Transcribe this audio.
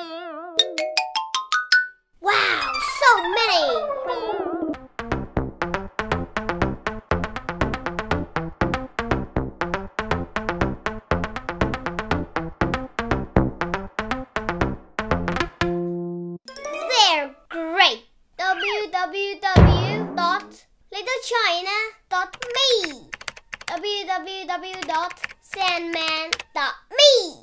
Wow, so many! www.sandman.me